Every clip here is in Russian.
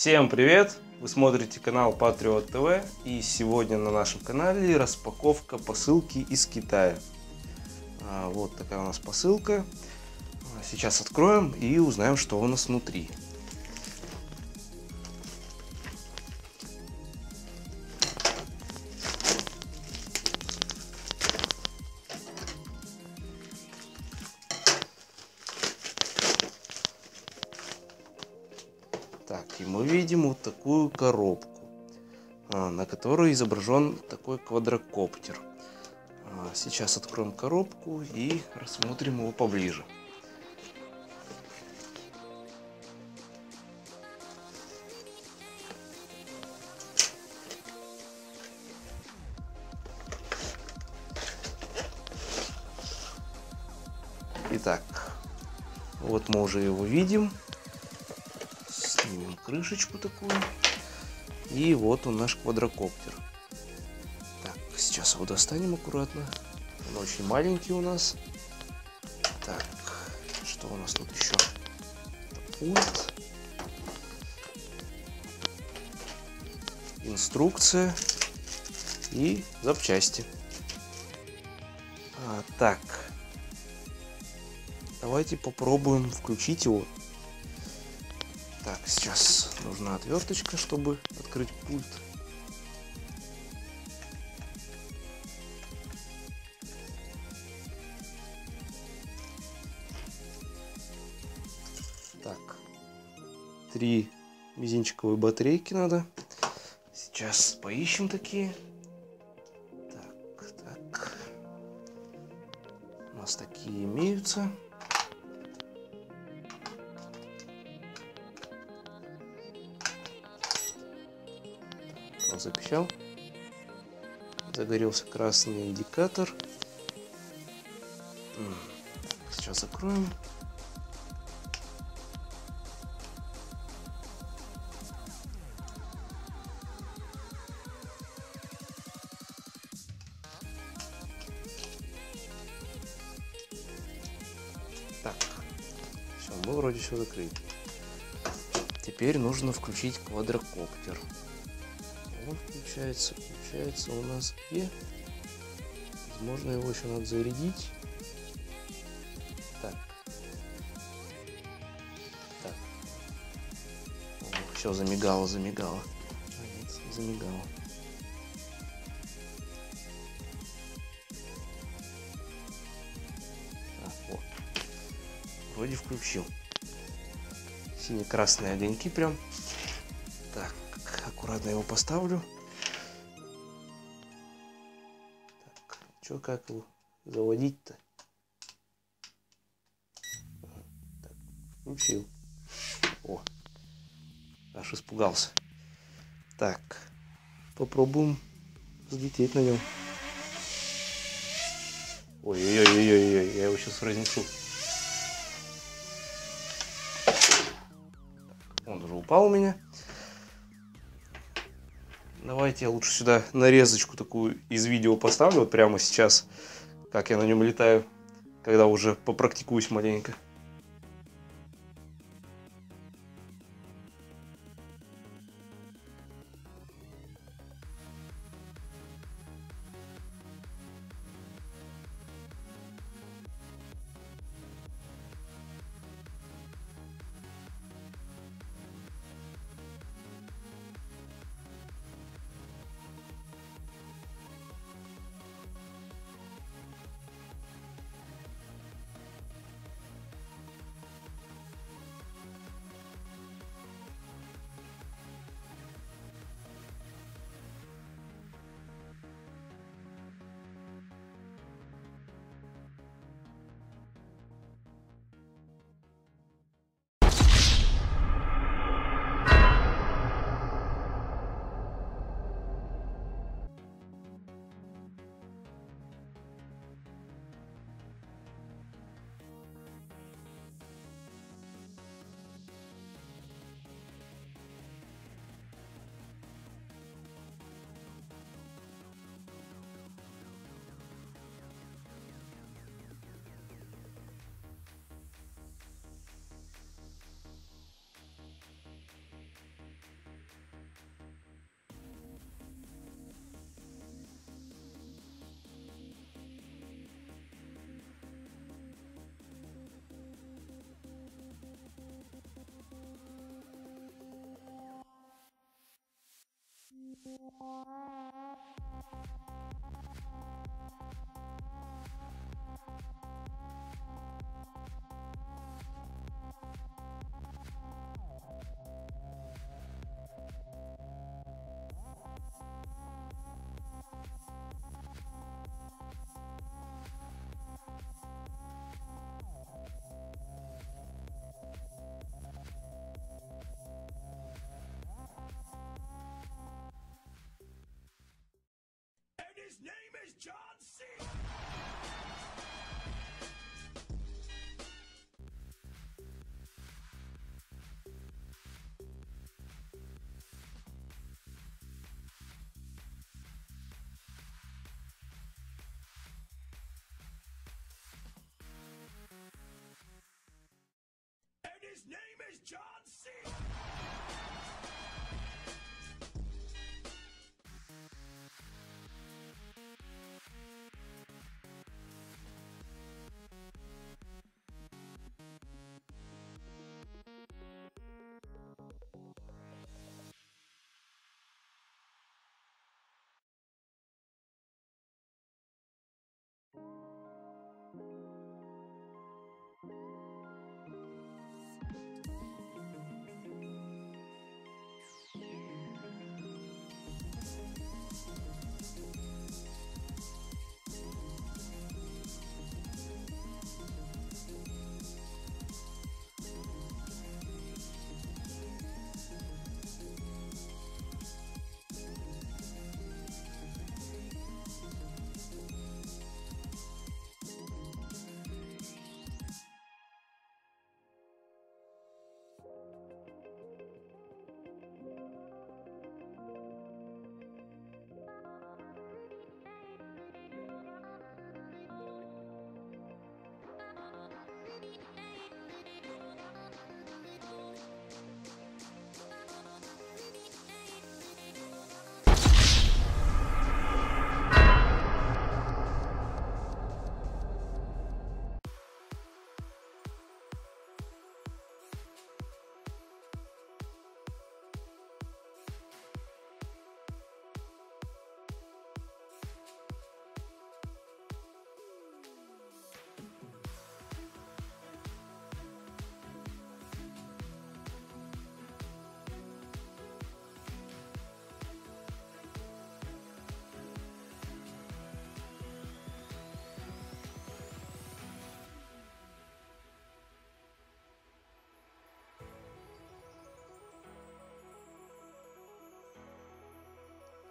Всем привет! Вы смотрите канал Patriot ТВ, и сегодня на нашем канале распаковка посылки из Китая. Вот такая у нас посылка. Сейчас откроем и узнаем, что у нас внутри. Так, и мы видим вот такую коробку, на которой изображен такой квадрокоптер. Сейчас откроем коробку и рассмотрим его поближе. Итак, вот мы уже его видим. Снимем крышечку такую. И вот он, наш квадрокоптер. Так, сейчас его достанем аккуратно. Он очень маленький у нас. Так, что у нас тут еще? Пульт. Инструкция. И запчасти. Так. Давайте попробуем включить его. Так, сейчас нужна отверточка, чтобы открыть пульт. Так, 3 мизинчиковые батарейки надо. Сейчас поищем такие. Так, так. У нас такие имеются. Запищал, загорелся красный индикатор. Сейчас закроем. Так, все, мы вроде все закрыли. Теперь нужно включить квадрокоптер. Он включается у нас где? Возможно, его еще надо зарядить. Так. Так. О, все замигало. А, нет, не замигало. Так, вот. Вроде включил. Сине-красные огоньки прям. Так. Аккуратно его поставлю. Так, что, как его заводить-то? Так, включил. О, аж испугался. Так, попробуем взлететь на нем. Ой-ой-ой-ой-ой, я его сейчас разнесу. Он уже упал у меня. Давайте я лучше сюда нарезочку такую из видео поставлю, вот прямо сейчас, как я на нем летаю, когда уже попрактикуюсь маленько.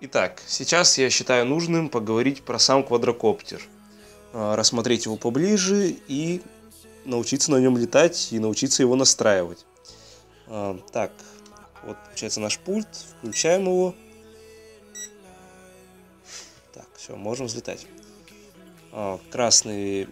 Итак, сейчас я считаю нужным поговорить про сам квадрокоптер, рассмотреть его поближе и научиться на нем летать, и научиться его настраивать. Так, вот получается наш пульт, включаем его. Так, все, можем взлетать. Красные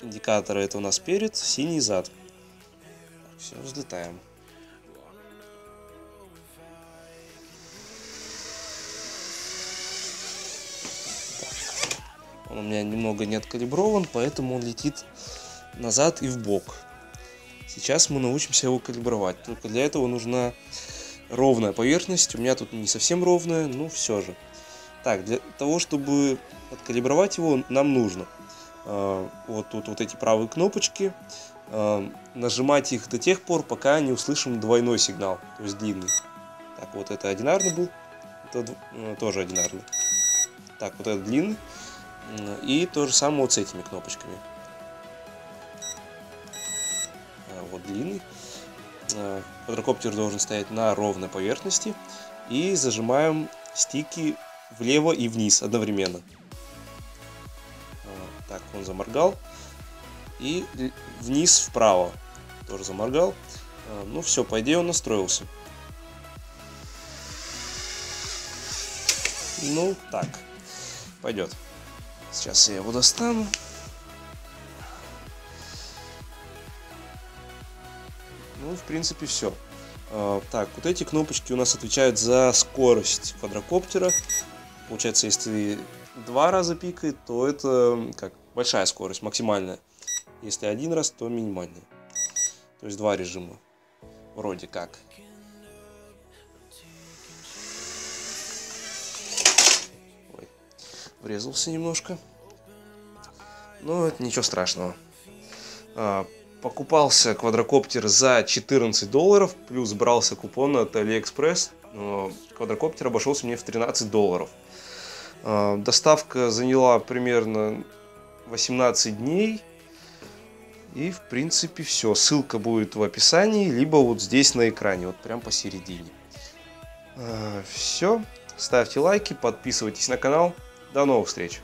индикаторы — это у нас перед, синий — зад. Все, взлетаем. Он у меня немного не откалиброван, поэтому он летит назад и в бок. Сейчас мы научимся его калибровать. Только для этого нужна ровная поверхность. У меня тут не совсем ровная, но все же. Так, для того, чтобы откалибровать его, нам нужно вот тут вот эти правые кнопочки. Нажимать их до тех пор, пока не услышим двойной сигнал, то есть длинный. Так, вот это одинарный был. Это тоже одинарный. Так, вот этот длинный. И то же самое вот с этими кнопочками. Вот длинный. Квадрокоптер должен стоять на ровной поверхности. И зажимаем стики влево и вниз одновременно. Так, он заморгал. И вниз вправо тоже заморгал. Ну все, по идее он настроился. Ну так, пойдет. Сейчас я его достану. Ну, в принципе, все. Так, вот эти кнопочки у нас отвечают за скорость квадрокоптера. Получается, если 2 раза пикает, то это как большая скорость, максимальная. Если 1 раз, то минимальная. То есть 2 режима. Вроде как. Врезался немножко. Но это ничего страшного. Покупался квадрокоптер за $14, плюс брался купон от AliExpress. Квадрокоптер обошелся мне в $13. Доставка заняла примерно 18 дней. И, в принципе, все. Ссылка будет в описании, либо вот здесь на экране, вот прям посередине. Все. Ставьте лайки, подписывайтесь на канал. До новых встреч!